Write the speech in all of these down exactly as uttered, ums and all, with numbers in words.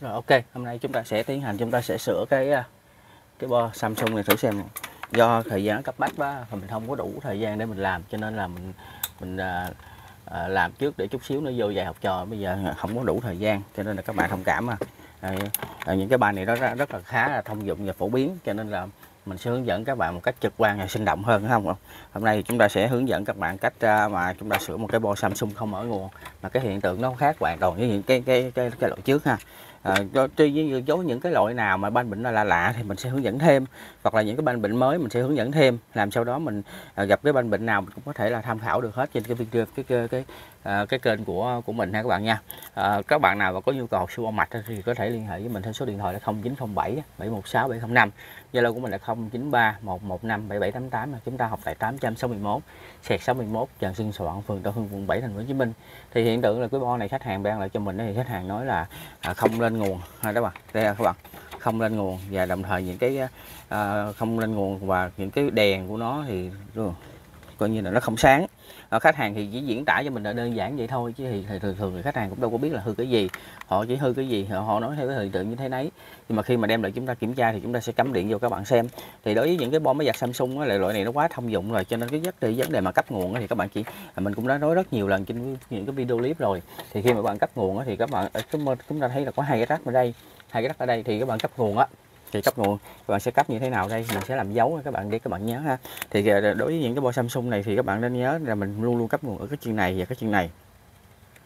Rồi ok, hôm nay chúng ta sẽ tiến hành chúng ta sẽ sửa cái cái bo Samsung này thử xem này. Do thời gian cấp bách quá thì mình không có đủ thời gian để mình làm, cho nên là mình mình à, à, làm trước để chút xíu nó vô dạy học trò, bây giờ không có đủ thời gian cho nên là các bạn thông cảm. À, à, những cái bài này nó rất là khá là thông dụng và phổ biến, cho nên là mình sẽ hướng dẫn các bạn một cách trực quan và sinh động hơn, đúng không? Hôm nay thì chúng ta sẽ hướng dẫn các bạn cách mà chúng ta sửa một cái bo Samsung không ở nguồn, mà cái hiện tượng nó khác hoàn toàn với những cái cái cái, cái loại trước ha. À, tuy với những cái loại nào mà ban bệnh là lạ lạ thì mình sẽ hướng dẫn thêm, hoặc là những cái ban bệnh mới mình sẽ hướng dẫn thêm, làm sau đó mình gặp cái ban bệnh nào mình cũng có thể là tham khảo được hết trên cái video cái cái cái, cái, cái kênh của của mình ha các bạn nha. À, các bạn nào mà có nhu cầu siêu âm mạch thì có thể liên hệ với mình theo số điện thoại là không chín không bảy bảy một sáu bảy không năm, Zalo của mình là không chín ba một một năm bảy bảy tám tám, chúng ta học tại tám trăm sáu mươi mốt xẹt sáu mươi mốt Trần Xuân Soạn, phường Tân Hưng, quận bảy, thành phố Hồ Chí Minh. Thì hiện tượng là cái bo này khách hàng ban lại cho mình thì khách hàng nói là không lên nguồn ha các bạn. Đây là các bạn không lên nguồn, và đồng thời những cái uh, không lên nguồn và những cái đèn của nó thì uh, coi như là nó không sáng. Uh, khách hàng thì chỉ diễn tả cho mình là đơn giản vậy thôi, chứ thì, thì thường thường thì khách hàng cũng đâu có biết là hư cái gì, họ chỉ hư cái gì họ, họ nói theo cái hiện tượng như thế nấy. Nhưng mà khi mà đem lại chúng ta kiểm tra thì chúng ta sẽ cắm điện vô các bạn xem. Thì đối với những cái bo máy giặt Samsung á, loại này nó quá thông dụng rồi, cho nên cái vấn đề vấn đề mà cấp nguồn á, thì các bạn chỉ mình cũng đã nói rất nhiều lần trên những cái video clip rồi. Thì khi mà bạn cấp nguồn á, thì các bạn chúng ta thấy là có hai cái rắc ở đây, hai cái rắc ở đây thì các bạn cấp nguồn á, thì cấp nguồn các bạn sẽ cấp như thế nào đây, mình sẽ làm dấu các bạn để các bạn nhớ ha. Thì đối với những cái bo Samsung này thì các bạn nên nhớ là mình luôn luôn cấp nguồn ở cái chân này và cái chân này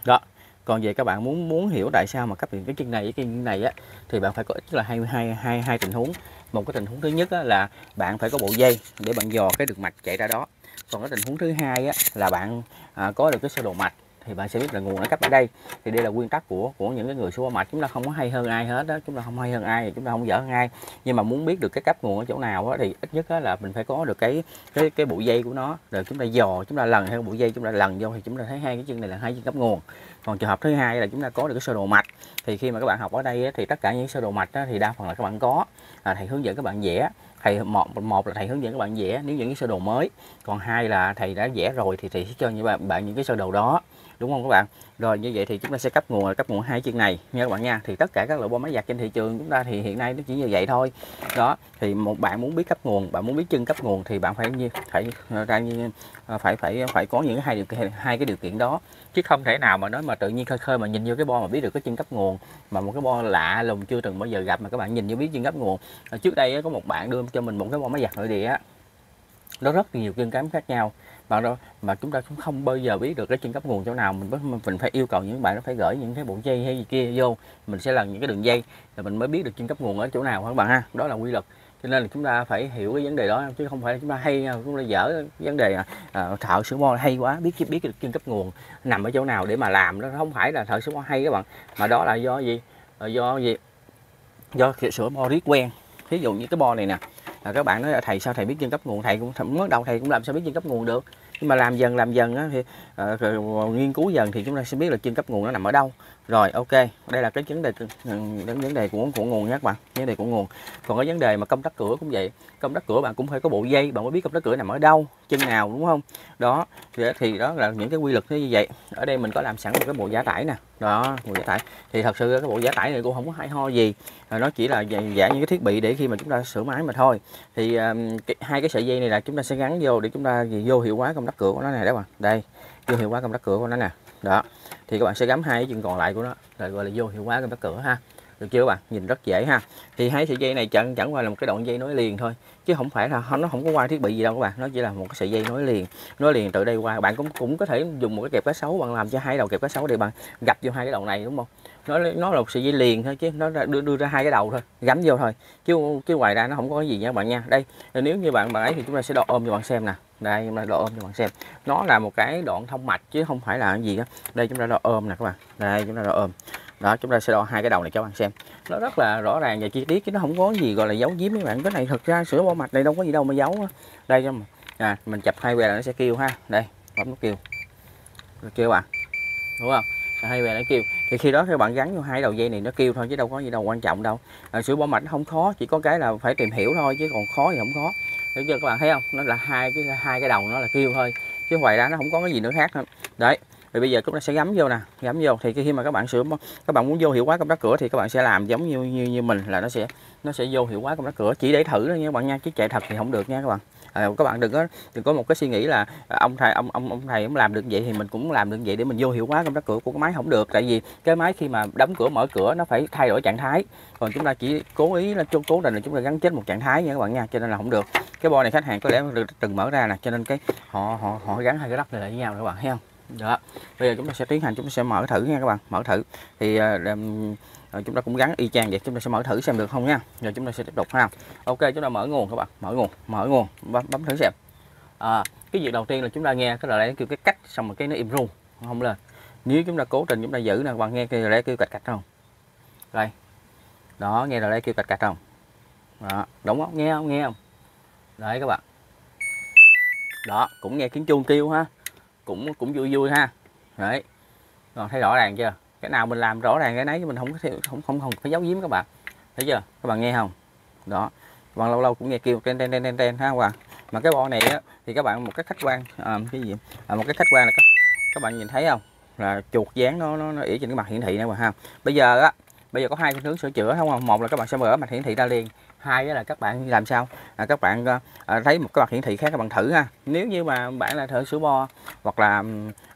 đó. Còn về các bạn muốn muốn hiểu tại sao mà cấp điện cái chân này với cái chân này á, thì bạn phải có ít là hai hai hai hai tình huống. Một cái tình huống thứ nhất á, là bạn phải có bộ dây để bạn dò cái đường mạch chạy ra đó. Còn cái tình huống thứ hai á, là bạn à, có được cái sơ đồ mạch thì bạn sẽ biết là nguồn nó cấp ở đây. Thì đây là nguyên tắc của của những cái người siêu âm mạch, chúng ta không có hay hơn ai hết đó, chúng ta không hay hơn ai, chúng ta không dở hơn ai. Nhưng mà muốn biết được cái cấp nguồn ở chỗ nào đó, thì ít nhất đó là mình phải có được cái cái cái bộ dây của nó, rồi chúng ta dò, chúng ta lần theo bộ dây, chúng ta lần vô thì chúng ta thấy hai cái chân này là hai chân cấp nguồn. Còn trường hợp thứ hai là chúng ta có được cái sơ đồ mạch. Thì khi mà các bạn học ở đây thì tất cả những sơ đồ mạch thì đa phần là các bạn có, à, thầy hướng dẫn các bạn vẽ. Thầy một một là thầy hướng dẫn các bạn vẽ nếu những cái sơ đồ mới, còn hai là thầy đã vẽ rồi thì thầy sẽ cho như bạn bạn những cái sơ đồ đó, đúng không các bạn? Rồi như vậy thì chúng ta sẽ cấp nguồn cấp nguồn hai chân này nha các bạn nha. Thì tất cả các loại bo máy giặt trên thị trường chúng ta thì hiện nay nó chỉ như vậy thôi đó. Thì một bạn muốn biết cấp nguồn, bạn muốn biết chân cấp nguồn thì bạn phải như phải phải phải phải có những hai điều kiện, hai cái điều kiện đó, chứ không thể nào mà nói mà tự nhiên khơi khơi mà nhìn vô cái bo mà biết được cái chân cấp nguồn, mà một cái bo lạ lùng chưa từng bao giờ gặp mà các bạn nhìn vô biết chân cấp nguồn. Trước đây có một bạn đưa cho mình một cái bo máy giặt nội địa, nó rất nhiều chân cám khác nhau mà đâu mà chúng ta cũng không bao giờ biết được cái chân cấp nguồn chỗ nào. Mình mình phải yêu cầu những bạn nó phải gửi những cái bộ dây hay gì kia vô, mình sẽ lần những cái đường dây là mình mới biết được chân cấp nguồn ở chỗ nào các bạn ha. Đó là quy luật, cho nên là chúng ta phải hiểu cái vấn đề đó, chứ không phải là chúng ta hay chúng ta dở vấn đề à, thợ sửa bo hay quá biết biết được chân cấp nguồn nằm ở chỗ nào để mà làm. Nó không phải là thợ sửa bo hay các bạn, mà đó là do gì do gì do sửa bo riết quen. Thí dụ như cái bo này nè, à, các bạn nói thầy sao thầy biết chân cấp nguồn, thầy cũng mới đầu thầy cũng làm sao biết chân cấp nguồn được. Nhưng mà làm dần làm dần á, thì à, rồi, nghiên cứu dần thì chúng ta sẽ biết là chân cấp nguồn nó nằm ở đâu. Rồi ok, đây là cái vấn đề vấn đề của của nguồn nhé các bạn, vấn đề của nguồn. Còn cái vấn đề mà công tắc cửa cũng vậy, công tắc cửa bạn cũng phải có bộ dây, bạn mới biết công tắc cửa nằm ở đâu, chân nào, đúng không? Đó thì đó là những cái quy luật như vậy. Ở đây mình có làm sẵn một cái bộ giả tải nè, đó bộ giả tải. Thì thật sự cái bộ giả tải này cũng không có hay ho gì, nó chỉ là giả những cái thiết bị để khi mà chúng ta sửa máy mà thôi. Thì um, cái, hai cái sợi dây này là chúng ta sẽ gắn vô để chúng ta vô hiệu hóa công tắc cửa của nó này, đó bạn. Đây, vô hiệu hóa công tắc cửa của nó nè. Đó. Thì các bạn sẽ gắm hai cái chân còn lại của nó, rồi gọi là vô hiệu hóa công tắc cửa ha. Được chưa các bạn? Nhìn rất dễ ha. Thì hai sợi dây này chẳng chẳng qua là một cái đoạn dây nối liền thôi, chứ không phải là nó không có qua thiết bị gì đâu các bạn. Nó chỉ là một cái sợi dây nối liền, nối liền từ đây qua. Bạn cũng cũng có thể dùng một cái kẹp cá sấu, bạn làm cho hai đầu kẹp cá sấu để bạn gặp vô hai cái đầu này, đúng không? Nó nó là một sợi dây liền thôi, chứ nó đưa đưa ra hai cái đầu thôi, gắm vô thôi. Chứ cái ngoài ra nó không có gì nha các bạn nha. Đây, nếu như bạn bạn ấy thì chúng ta sẽ đo ôm cho bạn xem nè. Đây chúng ta đo ôm cho bạn xem. Nó là một cái đoạn thông mạch chứ không phải là cái gì đó. Đây chúng ta đo ôm nè các bạn. Đây chúng ta đo ôm. Đó, chúng ta sẽ đo hai cái đầu này cho bạn xem. Nó rất là rõ ràng và chi tiết chứ nó không có gì gọi là giấu giếm mấy bạn. Cái này thật ra sửa bo mạch này đâu có gì đâu mà giấu. Đây cho mình. À, mình chập hai que là nó sẽ kêu ha. Đây, bấm nó kêu. Nó kêu bạn. Đúng không? Hai que nó kêu. Thì khi đó các bạn gắn vô hai đầu dây này nó kêu thôi chứ đâu có gì đâu quan trọng đâu. À, sửa bo mạch nó không khó, chỉ có cái là phải tìm hiểu thôi, chứ còn khó thì không khó. Thấy chưa các bạn, thấy không? Nó là hai cái hai cái đầu nó là kêu thôi. Chứ ngoài ra nó không có cái gì nữa khác hết. Đấy. Thì bây giờ chúng ta sẽ gắm vô nè, gắm vô thì khi mà các bạn sửa các bạn muốn vô hiệu quả công tắc cửa thì các bạn sẽ làm giống như như như mình là nó sẽ nó sẽ vô hiệu quả công tắc cửa, chỉ để thử thôi nha các bạn nha, chứ chạy thật thì không được nha các bạn. À, các bạn đừng có đừng có một cái suy nghĩ là ông thầy ông ông ông thầy cũng làm được vậy thì mình cũng làm được vậy để mình vô hiệu quá công tắc cửa của cái máy, không được. Tại vì cái máy khi mà đóng cửa mở cửa nó phải thay đổi trạng thái, còn chúng ta chỉ cố ý là cố định là chúng ta gắn chết một trạng thái nha các bạn nha, cho nên là không được. Cái bo này khách hàng có lẽ từng mở ra nè, cho nên cái họ họ họ gắn hai cái đất này lại với nhau nữa các bạn thấy không. Đó, bây giờ chúng ta sẽ tiến hành, chúng ta sẽ mở thử nha các bạn. Mở thử thì um, chúng ta cũng gắn y chang vậy, chúng ta sẽ mở thử xem được không nha. Giờ chúng ta sẽ tiếp tục ha. Ok, chúng ta mở nguồn các bạn, mở nguồn, mở nguồn, bấm, bấm thử xem. À, cái việc đầu tiên là chúng ta nghe cái lời này kêu cái cách, xong rồi cái nó im ru không lên. Nếu chúng ta cố tình chúng ta giữ nè các bạn, nghe cái lời này kêu cạch cạch không? Đây. Đó, nghe lời này kêu cạch cạch không? Đó, đúng không? Nghe không? Nghe không? Đấy các bạn. Đó, cũng nghe tiếng chuông kêu ha. cũng cũng vui vui ha. Đấy. Còn thấy rõ ràng chưa? Cái nào mình làm rõ ràng cái nấy, mình không có không không không phải giấu giếm các bạn. Thấy chưa? Các bạn nghe không? Đó. Các bạn lâu lâu cũng nghe kêu ten ten ten ten ten ha các bạn. Mà cái bo này á thì các bạn một cái khách quan à, cái gì? À, một cái khách quan là các, các bạn nhìn thấy không? Là chuột dán nó nó nó ỉa trên cái mặt hiển thị này mà ha. Bây giờ á, bây giờ có hai cái hướng sửa chữa không không? Một là các bạn sẽ mở mặt hiển thị ra liền. Hai là các bạn làm sao à, các bạn à, thấy một cái mặt hiển thị khác các bạn thử ha. Nếu như mà bạn là thợ sửa bo hoặc là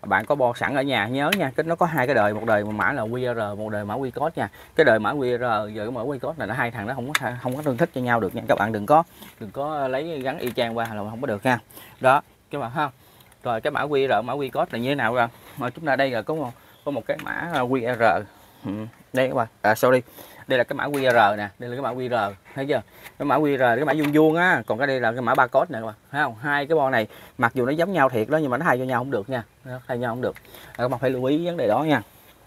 bạn có bo sẵn ở nhà, nhớ nha, nó có hai cái đời, một đời mã là quy rờ, một đời mã quy code nha. Cái đời mã quy rờ giờ cái mã quy code này là hai thằng nó không có không có tương thích cho nhau được nha. Các bạn đừng có đừng có lấy gắn y chang qua là không có được ha. Đó, các bạn ha. Rồi cái mã quy rờ, mã quy code là như thế nào rồi? Mà chúng ta đây là có một, có một cái mã quy rờ. Ừ, đây các bạn. À sorry. Đây là cái mã quy rờ nè, đây là cái mã quy rờ, thấy chưa? Cái mã quy rờ, cái mã vuông vuông á, còn cái đây là cái mã barcode nè các bạn, thấy không? Hai cái bo này mặc dù nó giống nhau thiệt đó nhưng mà nó thay cho nhau không được nha, nó thay nhau không được. À, các bạn phải lưu ý vấn đề đó nha.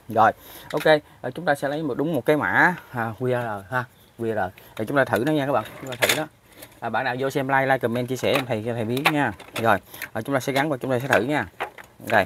Rồi, ok, à, chúng ta sẽ lấy một đúng một cái mã à, quy rờ ha, quy rờ. Để chúng ta thử nó nha các bạn, chúng ta thử đó. À, bạn nào vô xem like, like, comment, chia sẻ em thầy cho thầy biết nha. Rồi, à, chúng ta sẽ gắn vào, chúng ta sẽ thử nha. Đây.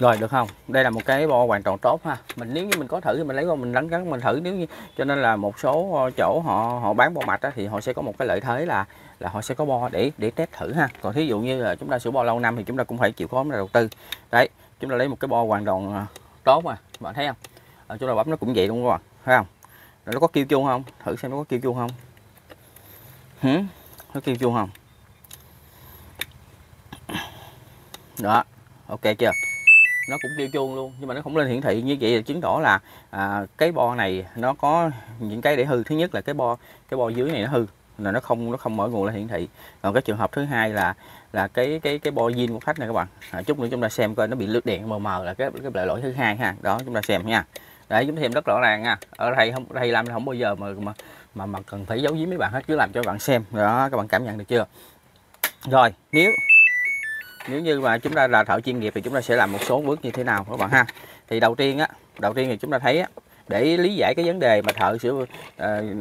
Rồi được không? Đây là một cái bo hoàn toàn tốt ha. Mình nếu như mình có thử thì mình lấy bo mình đánh gắn mình thử, nếu như cho nên là một số chỗ họ họ bán bo mạch á, thì họ sẽ có một cái lợi thế là là họ sẽ có bo để để test thử ha. Còn thí dụ như là chúng ta sửa bo lâu năm thì chúng ta cũng phải chịu khó đầu tư. Đấy, chúng ta lấy một cái bo hoàn toàn tốt mà, bạn thấy không? Ở chỗ nào bấm nó cũng vậy luôn các bạn, thấy không? Rồi nó có kêu chuông không? Thử xem nó có kêu chuông không? Hử? Nó kêu chuông không? Đó, ok chưa? Nó cũng kêu chuông luôn nhưng mà nó không lên hiển thị, như vậy là chứng tỏ là à, cái bo này nó có những cái để hư. Thứ nhất là cái bo cái bo dưới này nó hư là nó không nó không mở nguồn lên hiển thị. Còn cái trường hợp thứ hai là là cái cái cái bo zin của khách này các bạn, à, chút nữa chúng ta xem coi nó bị lướt điện mờ mờ là cái cái lỗi thứ hai ha. Đó chúng ta xem nha, để chúng ta xem rất rõ ràng nha. Ở thầy không thầy làm không bao giờ mà mà mà, mà cần phải giấu giếm mấy bạn hết, cứ làm cho bạn xem đó, các bạn cảm nhận được chưa? Rồi nếu Nếu như mà chúng ta là thợ chuyên nghiệp thì chúng ta sẽ làm một số bước như thế nào các bạn ha. Thì đầu tiên á, đầu tiên thì chúng ta thấy á, để lý giải cái vấn đề mà thợ sửa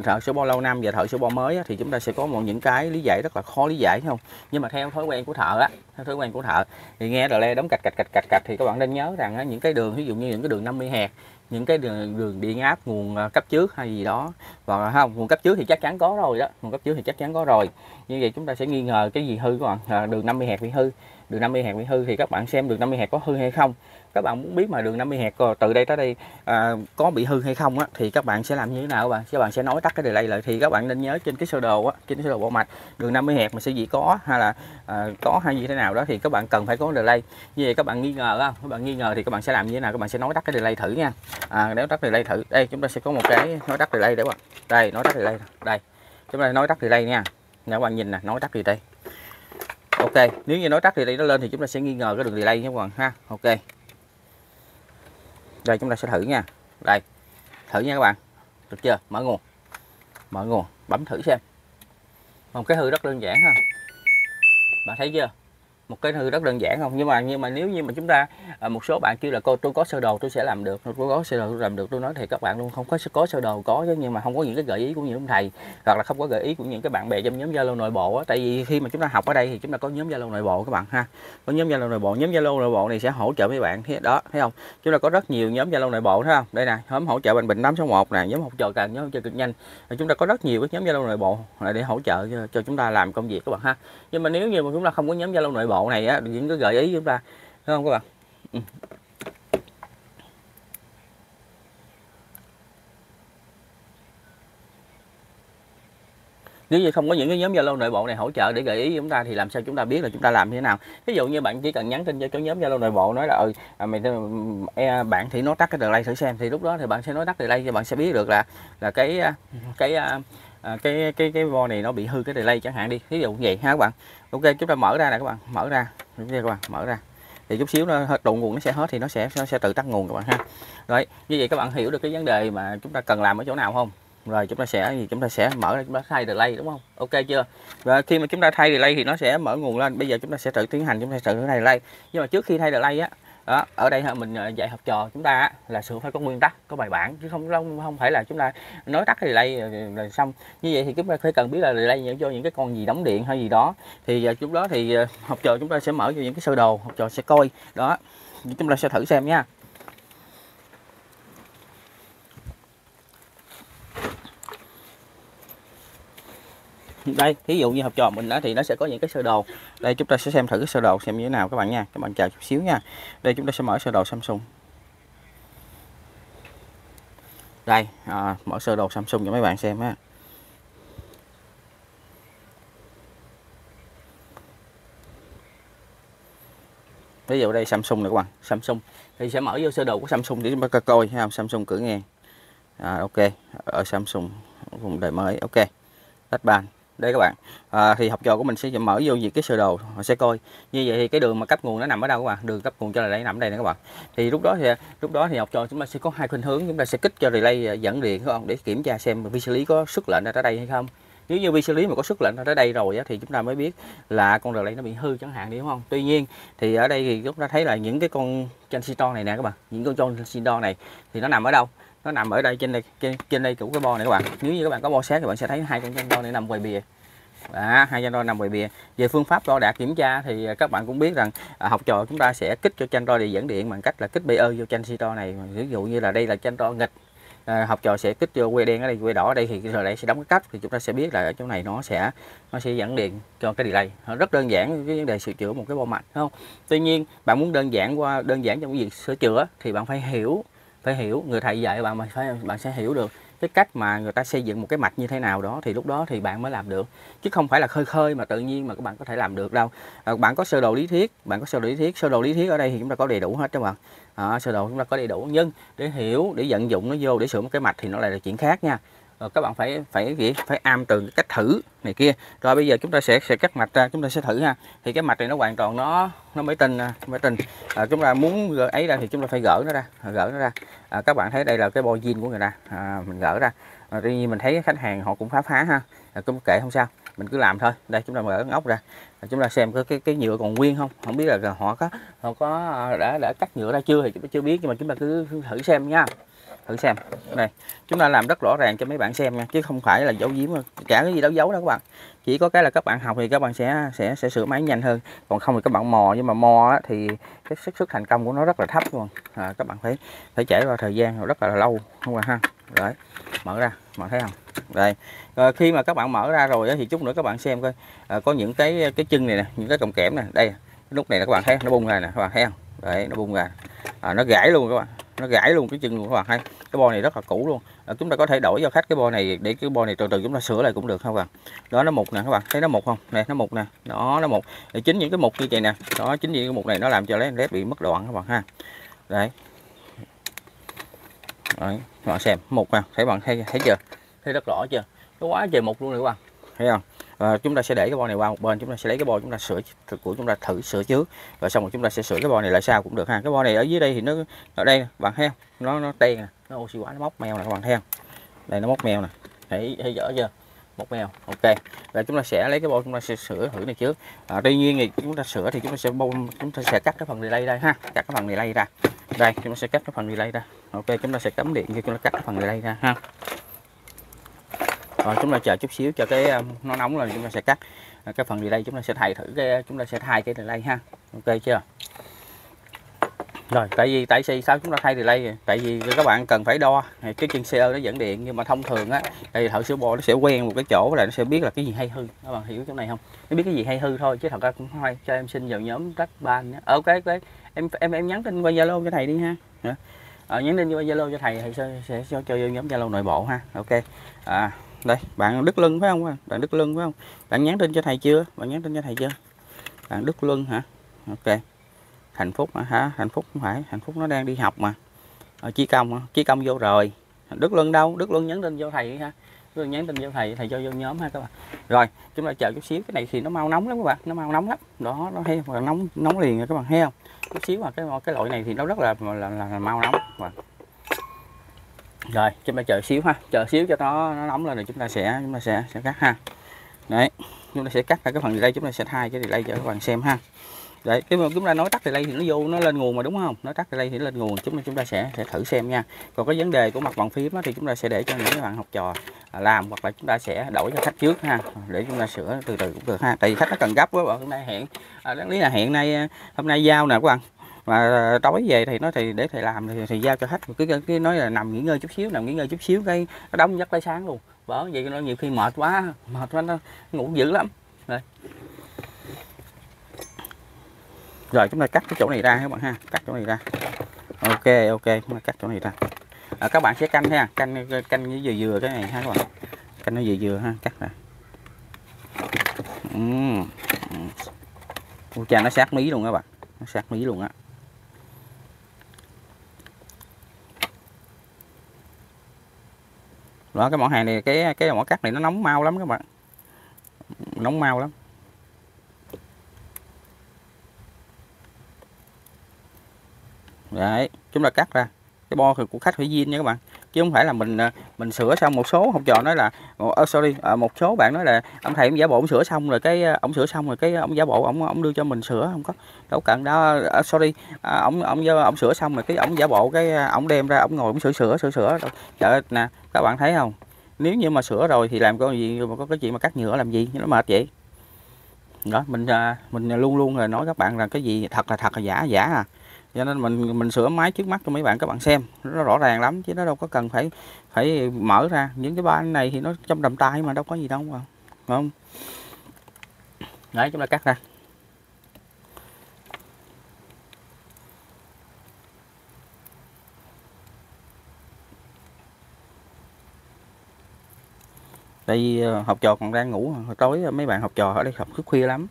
thợ sửa bo lâu năm và thợ sửa bo mới á, thì chúng ta sẽ có một những cái lý giải rất là khó lý giải không. Nhưng mà theo thói quen của thợ á, theo thói quen của thợ thì nghe đờ le đóng cạch cạch cạch cạch cạch thì các bạn nên nhớ rằng á, những cái đường ví dụ như những cái đường năm mươi héc, những cái đường, đường điện áp nguồn cấp trước hay gì đó, và không nguồn cấp trước thì chắc chắn có rồi đó, nguồn cấp trước thì chắc chắn có rồi. Như vậy chúng ta sẽ nghi ngờ cái gì hư các bạn, à, đường năm mươi héc bị hư. Đường năm mươi héc bị hư thì các bạn xem đường năm mươi héc có hư hay không. Các bạn muốn biết mà đường năm mươi héc từ đây tới đây à, có bị hư hay không á, thì các bạn sẽ làm như thế nào các bạn? Các bạn sẽ nói tắt cái delay lại. Thì các bạn nên nhớ trên cái sơ đồ á, trên cái sơ đồ bộ mạch đường năm mươi héc mà sẽ gì có hay là à, có hay gì thế nào đó thì các bạn cần phải có delay. Như vậy các bạn nghi ngờ không? Các bạn nghi ngờ thì các bạn sẽ làm như thế nào? Các bạn sẽ nói tắt cái delay thử nha. À, nếu tắt delay thử, đây chúng ta sẽ có một cái nói tắt delay để các bạn. Đây, nói tắt delay. Đây. Chúng ta nói tắt delay nha. Nè các bạn nhìn nè, nói tắt delay. Ok, nếu như nói tắt delay nó lên thì chúng ta sẽ nghi ngờ cái đường delay nha các bạn ha. Ok. Đây chúng ta sẽ thử nha. Đây. Thử nha các bạn. Được chưa? Mở nguồn. Mở nguồn, bấm thử xem. Một cái hư rất đơn giản ha. Bạn thấy chưa? Một cái hư rất đơn giản không? Nhưng mà nhưng mà nếu như mà chúng ta một số bạn kêu là cô tôi có sơ đồ tôi sẽ làm được, tôi có sơ đồ tôi làm được, tôi nói thì các bạn luôn không có có sơ đồ có chứ, nhưng mà không có những cái gợi ý của những ông thầy hoặc là không có gợi ý của những cái bạn bè trong nhóm Zalo nội bộ á. Tại vì khi mà chúng ta học ở đây thì chúng ta có nhóm Zalo nội bộ các bạn ha. Có nhóm Zalo nội bộ, nhóm Zalo nội bộ này sẽ hỗ trợ mấy bạn thế đó, thấy không? Chúng ta có rất nhiều nhóm Zalo nội bộ thấy không? Đây nè, nhóm hỗ trợ bệnh bệnh tám sáu một nè, nhóm hỗ trợ càng nhóm hỗ trợ cực nhanh. Chúng ta có rất nhiều cái nhóm Zalo nội bộ để hỗ trợ cho, cho chúng ta làm công việc các bạn ha. Nhưng mà nếu như mà chúng ta không có nhóm Zalo nội bộ này á, những cái gợi ý chúng ta Đúng không các bạn? Ừ. Nếu như không có những cái nhóm Zalo nội bộ này hỗ trợ để gợi ý chúng ta thì làm sao chúng ta biết là chúng ta làm như thế nào. Ví dụ như bạn chỉ cần nhắn tin cho cái nhóm Zalo nội bộ nói là ừ à, mày e, bạn thì nó tắt cái delay thử xem, thì lúc đó thì bạn sẽ nói tắt delay cho bạn sẽ biết được là là cái cái à, cái cái cái, cái vo này nó bị hư cái delay chẳng hạn đi. Ví dụ như vậy ha các bạn. Ok, chúng ta mở ra nè các bạn, mở ra. Các bạn mở ra. Thì chút xíu nó hết độ nguồn nó sẽ hết thì nó sẽ nó sẽ tự tắt nguồn các bạn ha. Đấy, như vậy các bạn hiểu được cái vấn đề mà chúng ta cần làm ở chỗ nào không? Rồi chúng ta sẽ gì chúng ta sẽ mở ra, chúng ta thay delay đúng không? Ok chưa? Và khi mà chúng ta thay delay thì nó sẽ mở nguồn lên. Bây giờ chúng ta sẽ tự tiến hành, chúng ta sẽ tự thay delay. Nhưng mà trước khi thay delay á, đó, ở đây mình dạy học trò chúng ta á, là sự phải có nguyên tắc, có bài bản, chứ không không không phải là chúng ta nói tắt cái delay là xong. Như vậy thì chúng ta phải cần biết là delay vô những cái con gì đóng điện hay gì đó. Thì giờ lúc đó thì học trò chúng ta sẽ mở vô những cái sơ đồ, học trò sẽ coi đó. Chúng ta sẽ thử xem nha. Đây, thí dụ như học trò mình đó thì nó sẽ có những cái sơ đồ. Đây chúng ta sẽ xem thử cái sơ đồ xem như thế nào các bạn nha. Các bạn chờ chút xíu nha. Đây chúng ta sẽ mở sơ đồ Samsung. Đây, à, mở sơ đồ Samsung cho mấy bạn xem ha. Ví dụ đây Samsung này các bạn, Samsung thì sẽ mở vô sơ đồ của Samsung để chúng ta coi ha. Samsung cửa ngang. À, ok, ở Samsung vùng đời mới. Ok. Tách bàn đây các bạn, à, thì học trò của mình sẽ mở vô việc cái sơ đồ, họ sẽ coi như vậy thì cái đường mà cấp nguồn nó nằm ở đâu các bạn, đường cấp nguồn cho relay nằm ở đây nè các bạn. Thì lúc đó thì lúc đó thì học trò chúng ta sẽ có hai khuynh hướng, chúng ta sẽ kích cho relay dẫn điện không để kiểm tra xem vi xử lý có xuất lệnh ra tới đây hay không. Nếu như vi xử lý mà có xuất lệnh ra tới đây rồi á, thì chúng ta mới biết là con relay nó bị hư chẳng hạn đi đúng không. Tuy nhiên thì ở đây thì chúng ta thấy là những cái con transistor này nè các bạn, những con transistor này thì nó nằm ở đâu? Nó nằm ở đây trên đây trên, trên đây của cái bo này các bạn. Nếu như các bạn có bo sáng thì bạn sẽ thấy hai con bo này nằm ngoài bìa. À, hai con bo nằm ngoài bìa. Về phương pháp đo đạc kiểm tra thì các bạn cũng biết rằng à, học trò chúng ta sẽ kích cho tranh đo để dẫn điện bằng cách là kích bi-ơ vô transistor này. Ví dụ như là đây là tranh đo nghịch. À, học trò sẽ kích vô que đen ở đây, que đỏ ở đây thì rồi đây sẽ đóng cái cấp thì chúng ta sẽ biết là ở chỗ này nó sẽ nó sẽ dẫn điện cho cái delay. Rất đơn giản cái vấn đề sửa chữa một cái bo mạch không? Tuy nhiên, bạn muốn đơn giản qua đơn giản trong cái việc sửa chữa thì bạn phải hiểu phải hiểu người thầy dạy bạn, mà phải bạn sẽ hiểu được cái cách mà người ta xây dựng một cái mạch như thế nào đó, thì lúc đó thì bạn mới làm được, chứ không phải là khơi khơi mà tự nhiên mà các bạn có thể làm được đâu. À, bạn có sơ đồ lý thuyết, bạn có sơ đồ lý thuyết sơ đồ lý thuyết ở đây thì chúng ta có đầy đủ hết các bạn. À, sơ đồ chúng ta có đầy đủ, nhưng để hiểu để vận dụng nó vô để sửa một cái mạch thì nó lại là chuyện khác nha. Rồi các bạn phải phải phải, phải am tường cái cách thử này kia. Rồi bây giờ chúng ta sẽ sẽ cắt mạch ra, chúng ta sẽ thử ha. Thì cái mạch này nó hoàn toàn nó nó mới tinh mới tinh. À, chúng ta muốn gỡ ấy ra thì chúng ta phải gỡ nó ra, gỡ nó ra. À, các bạn thấy đây là cái bo zin của người ta. À, mình gỡ ra. À, tuy nhiên mình thấy khách hàng họ cũng phá phá ha. À, cũng kệ không sao, mình cứ làm thôi. Đây chúng ta mở ống ốc ra. À, chúng ta xem cái cái cái nhựa còn nguyên không? Không biết là họ có họ có đã đã cắt nhựa ra chưa thì chúng ta chưa biết, nhưng mà chúng ta cứ thử xem nha. Thử xem này, chúng ta làm rất rõ ràng cho mấy bạn xem nha, chứ không phải là giấu giếm cả cái gì đâu giấu đâu các bạn. Chỉ có cái là các bạn học thì các bạn sẽ sẽ sẽ sửa máy nhanh hơn, còn không thì các bạn mò, nhưng mà mò á, thì cái xác suất thành công của nó rất là thấp luôn. À, các bạn phải phải trải qua thời gian rất là lâu không bạn ha. Đấy, mở ra bạn thấy không đây. Rồi, khi mà các bạn mở ra rồi á, thì chút nữa các bạn xem coi à, có những cái cái chân này nè, những cái cọng kẽm nè, đây lúc này các bạn thấy nó bung ra nè các bạn thấy không, đấy nó bung ra. À, nó gãy luôn các bạn, nó gãy luôn cái chân luôn các bạn thấy. Cái bo này rất là cũ luôn. À, chúng ta có thể đổi cho khách cái bo này để cái bo này từ từ chúng ta sửa lại cũng được không các bạn. Đó nó mục nè các bạn, thấy nó mục không? Nè nó mục nè. Đó nó mục. Để chính những cái mục như vậy nè. Đó chính những cái mục này nó làm cho lấy led bị mất đoạn các bạn ha. Đấy. Đấy, các bạn xem mục nè, thấy bạn thấy thấy chưa? Thấy rất rõ chưa? Nó quá trời mục luôn này các bạn. Thấy không? À, chúng ta sẽ để cái bo này qua một bên, chúng ta sẽ lấy cái bo chúng ta sửa của chúng ta thử sửa trước, và xong rồi chúng ta sẽ sửa cái bo này lại sao cũng được ha. Cái bo này ở dưới đây thì nó ở đây bạn thấy không? Nó nó đen nè, nó oxy hóa, nó móc mèo nè các bạn thấy không? Đây nó móc mèo nè. Thấy thấy rõ chưa? Móc mèo. Ok. Rồi chúng ta sẽ lấy cái bo chúng ta sẽ sửa thử này trước. À, tuy nhiên thì chúng ta sửa thì chúng ta sẽ bông, chúng ta sẽ cắt cái phần delay đây ha, cắt cái phần delay ra. Đây, chúng ta sẽ cắt cái phần delay ra. Ok, chúng ta sẽ cắm điện cho chúng ta cắt cái phần delay ra ha. Rồi chúng ta chờ chút xíu cho cái nó nóng lên chúng ta sẽ cắt cái phần delay, chúng ta sẽ thay thử cái chúng ta sẽ thay cái delay ha. Ok chưa? Rồi, tại vì tại C sáu không hai delay kìa. Tại vì các bạn cần phải đo cái chân xe nó dẫn điện, nhưng mà thông thường á thì thợ sửa bộ nó sẽ quen một cái chỗ là nó sẽ biết là cái gì hay hư. Các bạn hiểu chỗ này không? Nó biết cái gì hay hư thôi, chứ thật ra cũng hay cho em xin vào nhóm các bạn nhé. Ở cái cái em em em nhắn tin qua Zalo cho thầy đi ha. Ờ, nhắn tin qua Zalo cho thầy thì sẽ sẽ cho cho nhóm Zalo nội bộ ha. Ok. À, đây, bạn Đức Lưng phải không? Bạn Đức Lưng phải không? Bạn nhắn tin cho thầy chưa? Bạn nhắn tin cho thầy chưa? Bạn Đức Lưng hả? Ok. Hạnh Phúc hả? Hạnh Phúc không phải, Hạnh Phúc nó đang đi học mà. Ở Chí Công, Chí Công vô rồi. Đức Luân đâu? Đức Luân nhắn tin vô thầy ha. Đức Luân nhắn tin vô thầy, thầy cho vô nhóm ha các bạn. Rồi, chúng ta chờ chút xíu, cái này thì nó mau nóng lắm các bạn, nó mau nóng lắm. Đó, nó heo và nóng nóng liền rồi các bạn thấy không? Chút xíu mà cái cái loại này thì nó rất là là, là, là mau nóng các bạn. Rồi, chúng ta chờ xíu ha, chờ xíu cho nó nó nóng lên rồi chúng ta sẽ chúng ta sẽ sẽ cắt ha. Đấy, chúng ta sẽ cắt ra cái phần delay, chúng ta sẽ thay cái delay cho các bạn xem ha. Đấy, cái mà chúng ta nói tắt delay thì nó vô nó lên nguồn mà đúng không? Nó tắt delay thì nó lên nguồn, chúng ta chúng ta sẽ sẽ thử xem nha. Còn cái vấn đề của mặt bàn phím đó, thì chúng ta sẽ để cho những bạn học trò làm, hoặc là chúng ta sẽ đổi cho khách trước ha, để chúng ta sửa từ từ cũng được ha. Tại vì khách nó cần gấp quá bạn, hôm nay hẹn à, đáng lý là hẹn nay hôm nay giao nè các bạn. Mà tối về thì nó thì để thầy làm thì, thì giao cho khách cứ cái nói là nằm nghỉ ngơi chút xíu, nằm nghỉ ngơi chút xíu cái nó đóng giấc tới sáng luôn. Bởi vậy nó nhiều khi mệt quá, mệt quá nó ngủ dữ lắm. Rồi. Rồi chúng ta cắt cái chỗ này ra các bạn ha, cắt chỗ này ra. Ok ok, chúng ta cắt chỗ này ra. À, các bạn sẽ canh ha, canh canh như vừa vừa cái này ha các bạn. Canh nó vừa vừa ha, cắt ra. Ừm. Ôi cha, nó sát mí luôn các bạn. Nó sát mí luôn á. Đó, cái món hàng này cái cái mỏ cắt này nó nóng mau lắm các bạn. Nóng mau lắm. Đấy, chúng ta cắt ra cái bo thì của khách phải zin nha các bạn, chứ không phải là mình mình sửa xong. Một số học trò nói là oh, sorry một số bạn nói là ông thầy ông giả bộ ông sửa xong rồi cái ông sửa xong rồi cái ông giả bộ ông ông đưa cho mình sửa, không có đâu cần đó. Oh, sorry ông ông ông sửa xong rồi cái ông giả bộ cái ông đem ra ông ngồi ông sửa sửa sửa sửa trời nè các bạn thấy không? Nếu như mà sửa rồi thì làm có gì mà có cái chuyện mà cắt nhựa làm gì nó mệt vậy đó. Mình mình luôn luôn là nói các bạn là cái gì thật là thật là giả giả à. Cho nên mình mình sửa máy trước mắt cho mấy bạn, các bạn xem nó rõ ràng lắm chứ nó đâu có cần phải phải mở ra. Những cái ba này thì nó trong tầm tay mà đâu có gì đâu mà không. Đấy, chúng ta cắt ra. Tại vì học trò còn đang ngủ, hồi tối mấy bạn học trò ở đây học thức khuya lắm,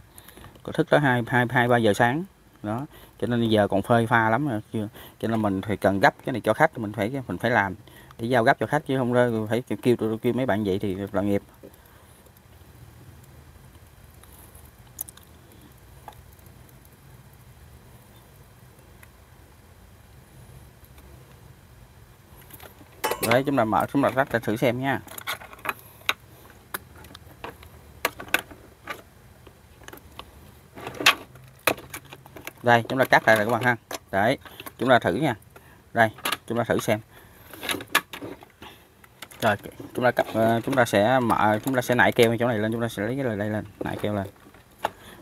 thức tới hai hai hai ba giờ sáng đó, cho nên giờ còn phơi pha lắm rồi chưa. Cho nên mình phải cần gấp cái này cho khách, mình phải mình phải làm để giao gấp cho khách, chứ không rơi phải kêu kêu, kêu mấy bạn vậy thì là nghiệp. Đấy, chúng ta mở chúng ta rắc để thử xem nha. Đây, chúng ta cắt lại rồi các bạn ha. Đấy, chúng ta thử nha. Đây, chúng ta thử xem. Rồi, chúng ta cắt, chúng ta sẽ mở, chúng ta sẽ nại keo chỗ này lên, chúng ta sẽ lấy cái delay lên, nại keo lên.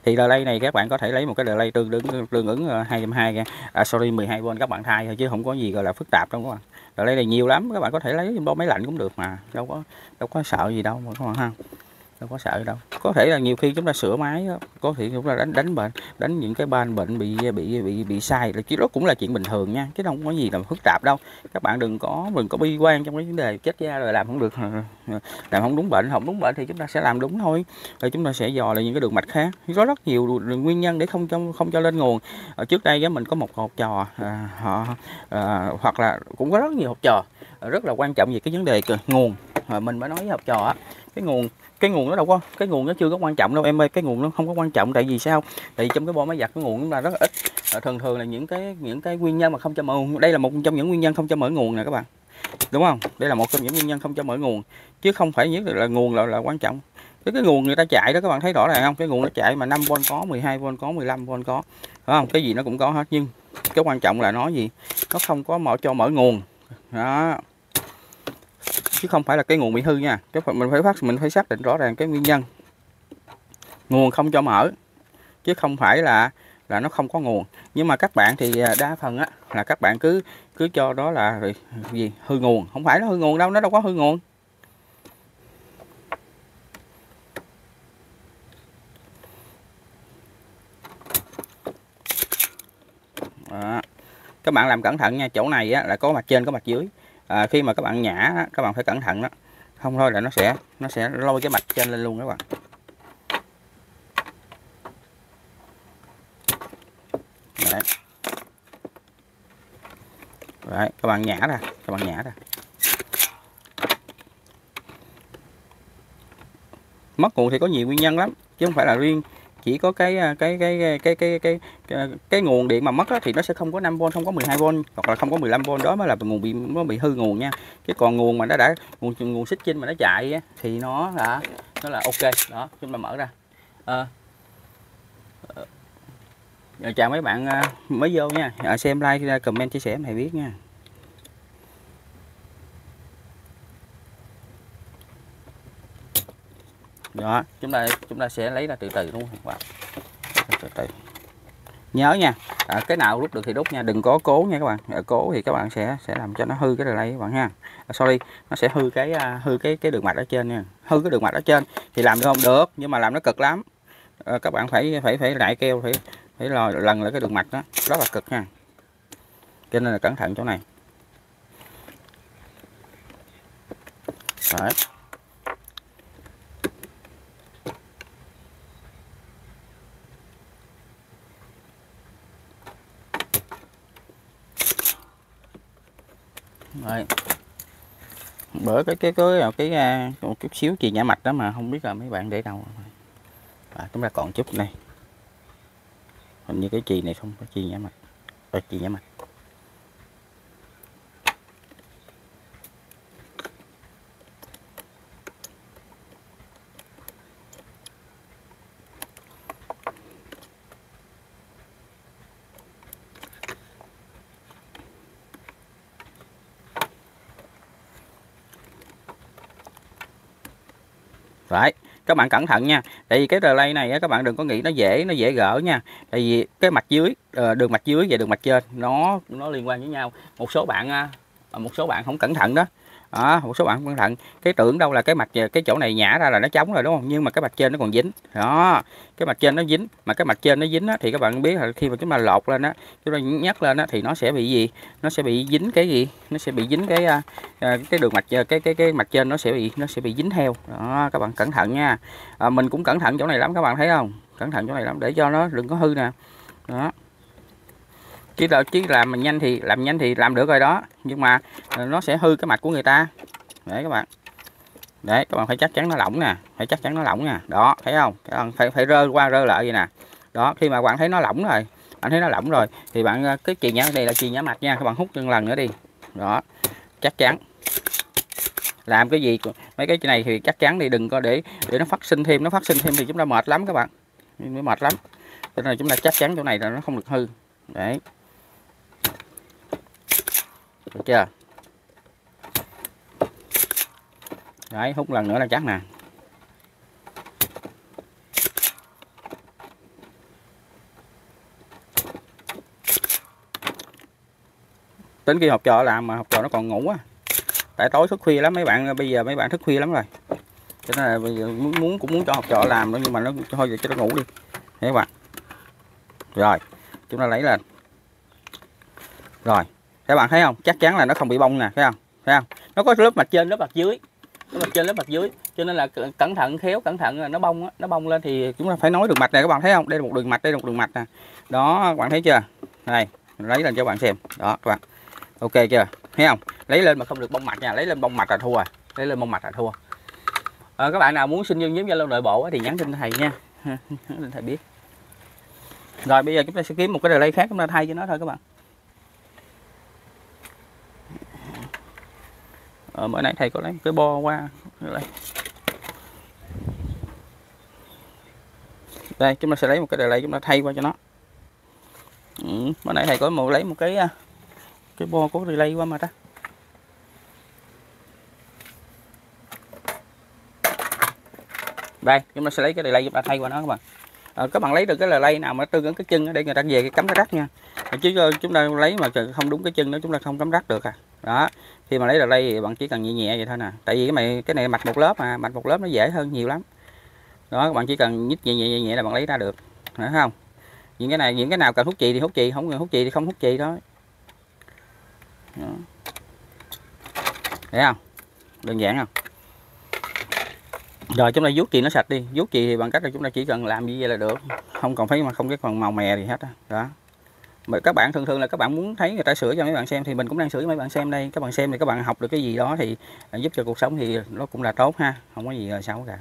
Thì delay này các bạn có thể lấy một cái delay tương ứng tương ứng hai chấm hai à, sorry mười hai vôn các bạn thay thôi, chứ không có gì gọi là phức tạp đâu các bạn. Delay này nhiều lắm, các bạn có thể lấy bo máy lạnh cũng được mà, đâu có đâu có sợ gì đâu mà các bạn ha. Đâu có sợ đâu. Có thể là nhiều khi chúng ta sửa máy đó, có thể chúng ta đánh đánh bệnh, đánh những cái ban bệnh bị bị bị bị sai là chứ đó cũng là chuyện bình thường nha, chứ không có gì là phức tạp đâu. Các bạn đừng có mình có bi quan trong cái vấn đề chết da rồi làm không được, làm không đúng bệnh, không đúng bệnh thì chúng ta sẽ làm đúng thôi. Rồi chúng ta sẽ dò lại những cái đường mạch khác. Có rất nhiều nguyên nhân để không cho không cho lên nguồn. Ở trước đây mình có một học trò à, họ à, hoặc là cũng có rất nhiều học trò rất là quan trọng về cái vấn đề nguồn. À, mình mới nói với học trò cái nguồn cái nguồn nó đâu có cái nguồn nó chưa có quan trọng đâu em ơi, cái nguồn nó không có quan trọng. Tại vì sao? Tại vì trong cái bo máy giặt cái nguồn chúng ta rất là ít. À, thường thường là những cái những cái nguyên nhân mà không cho mở nguồn, đây là một trong những nguyên nhân không cho mở nguồn nè các bạn, đúng không? Đây là một trong những nguyên nhân không cho mở nguồn, chứ không phải nhất là nguồn là, là quan trọng. Cái, cái nguồn người ta chạy đó các bạn thấy rõ ràng không? Cái nguồn nó chạy mà năm vôn có, mười hai vôn có, mười lăm vôn có, phải không? Cái gì nó cũng có hết, nhưng cái quan trọng là nó gì? Nó không có mở cho mở nguồn đó, chứ không phải là cái nguồn bị hư nha. Cái mình phải phát mình phải xác định rõ ràng cái nguyên nhân nguồn không cho mở, chứ không phải là là nó không có nguồn. Nhưng mà các bạn thì đa phần á là các bạn cứ cứ cho đó là gì, hư nguồn. Không phải nó hư nguồn đâu, nó đâu có hư nguồn. Đó. Các bạn làm cẩn thận nha, chỗ này á, là có mặt trên có mặt dưới. À, khi mà các bạn nhả đó, các bạn phải cẩn thận đó, không thôi là nó sẽ nó sẽ lôi cái mặt trên lên luôn các bạn. Đấy. Đấy, các bạn nhả ra, các bạn nhả ra. Mất nguồn thì có nhiều nguyên nhân lắm, chứ không phải là riêng chỉ có cái cái cái cái cái cái cái, cái nguồn điện mà mất đó, thì nó sẽ không có năm vôn, không có mười hai vôn hoặc là không có mười lăm vôn, đó mới là nguồn bị nó bị hư nguồn nha. Chứ còn nguồn mà nó đã nguồn nguồn xích chinh mà nó chạy á, thì nó là nó là ok đó. Chúng ta mở ra. À, chào mấy bạn mới vô nha, à, xem like comment chia sẻ mày biết nha. Đó, chúng ta chúng ta sẽ lấy ra từ từ luôn. Wow. Từ từ. Nhớ nha, à, cái nào rút được thì rút nha, đừng có cố nha các bạn. À, cố thì các bạn sẽ sẽ làm cho nó hư cái relay các bạn ha. À, sorry, nó sẽ hư cái hư cái cái đường mạch ở trên nha. Hư cái đường mạch ở trên thì làm được không được, nhưng mà làm nó cực lắm. À, các bạn phải phải phải lại keo phải phải lòi lần lại cái đường mạch đó, rất là cực nha. Cho nên là cẩn thận chỗ này. Đấy. Đấy. Bởi cái cái cái cái, cái một chút xíu chì nhả mạch đó mà không biết là mấy bạn để đâu. À, chúng ta còn chút này, hình như cái chì này không có chì nhả mạch, à, chì nhả mạch. Đấy, các bạn cẩn thận nha. Tại vì cái relay này á, các bạn đừng có nghĩ nó dễ nó dễ gỡ nha. Tại vì cái mạch dưới, đường mạch dưới và đường mạch trên nó nó liên quan với nhau. Một số bạn một số bạn không cẩn thận đó. À, một số bạn không cẩn thận, cái tưởng đâu là cái mạch cái chỗ này nhả ra là nó trống rồi đúng không? Nhưng mà cái mạch trên nó còn dính. Đó, cái mạch trên nó dính, mà cái mạch trên nó dính á, thì các bạn biết là khi mà chúng ta lột lên á, chúng ta nhấc lên á, thì nó sẽ bị gì? Nó sẽ bị dính cái gì? Nó sẽ bị dính cái cái đường mạch cái cái cái mạch trên nó sẽ bị nó sẽ bị dính theo. Đó, các bạn cẩn thận nha. À, mình cũng cẩn thận chỗ này lắm các bạn thấy không? Cẩn thận chỗ này lắm để cho nó đừng có hư nè. Đó. Chứ là, chứ làm mình nhanh thì làm nhanh thì làm được rồi đó, nhưng mà nó sẽ hư cái mạch của người ta. Đấy các bạn, đấy các bạn phải chắc chắn nó lỏng nè, phải chắc chắn nó lỏng nè. Đó thấy không, phải phải rơ qua rơ lại vậy nè. Đó, khi mà bạn thấy nó lỏng rồi, bạn thấy nó lỏng rồi thì bạn cái chì nhả này là chì nhả mạch nha, các bạn hút từng lần nữa đi. Đó, chắc chắn. Làm cái gì mấy cái này thì chắc chắn đi, đừng có để để nó phát sinh thêm, nó phát sinh thêm thì chúng ta mệt lắm các bạn, mới mệt lắm. Cho nên chúng ta chắc chắn chỗ này là nó không được hư. Đấy. Được chưa? Đấy, hút lần nữa là chắc nè. Tính khi học trò làm mà học trò nó còn ngủ á. Tại tối thức khuya lắm mấy bạn, bây giờ mấy bạn thức khuya lắm rồi. Cho nên là bây giờ muốn, muốn cũng muốn cho học trò làm đó, nhưng mà nó thôi giờ cho nó ngủ đi. Thấy các bạn. Rồi, chúng ta lấy lên. Rồi. Các bạn thấy không? Chắc chắn là nó không bị bong nè, thấy không? Thấy không? Nó có lớp mặt trên, lớp mặt dưới. Lớp mặt trên, lớp mặt dưới. Cho nên là cẩn thận khéo, cẩn thận là nó bong á, nó bong lên thì chúng ta phải nối đường mạch này các bạn thấy không? Đây là một đường mạch, đây là một đường mạch nè. Đó, các bạn thấy chưa? Này, lấy lên cho bạn xem. Đó các bạn. Ok chưa? Thấy không? Lấy lên mà không được bong mạch nha, lấy lên bong mạch là thua rồi. Lấy lên bong mạch là thua. À, các bạn nào muốn xin nhân nhóm Zalo nội bộ thì nhắn tin thầy nha. Nên thầy biết. Rồi bây giờ chúng ta sẽ kiếm một cái relay khác chúng ta thay cho nó thôi các bạn. Ờ, bữa nay thầy có lấy cái bo qua đây. Đây chúng ta sẽ lấy một cái relay chúng ta thay qua cho nó. Ừ, bữa nay thầy có một lấy một cái cái bo có relay qua mà ta. Đây chúng ta sẽ lấy cái relay chúng ta thay qua nó các bạn. à, các bạn lấy được cái là lay nào mà tương ứng cái chân để người ta về cái cắm cái rắc nha, chứ chúng ta lấy mà không đúng cái chân đó chúng ta không cắm rắc được à. Đó, khi mà lấy là lay thì bạn chỉ cần nhẹ nhẹ vậy thôi nè, tại vì cái này cái này mạch một lớp mà mạch một lớp nó dễ hơn nhiều lắm đó, các bạn chỉ cần nhích nhẹ nhẹ nhẹ, nhẹ là bạn lấy ra được, phải không? Những cái này những cái nào cần hút chì thì hút chì, không hút chì thì không hút chì đó. Đó. Thấy không? Đơn giản không? Rồi chúng ta vuốt chì nó sạch đi, vuốt chì thì bằng cách là chúng ta chỉ cần làm như vậy là được, không còn phải mà không cái còn màu mè gì hết đó. Đó. Mà các bạn thường thường là các bạn muốn thấy người ta sửa cho mấy bạn xem thì mình cũng đang sửa cho mấy bạn xem đây, các bạn xem thì các bạn học được cái gì đó thì giúp cho cuộc sống thì nó cũng là tốt ha, không có gì là xấu cả.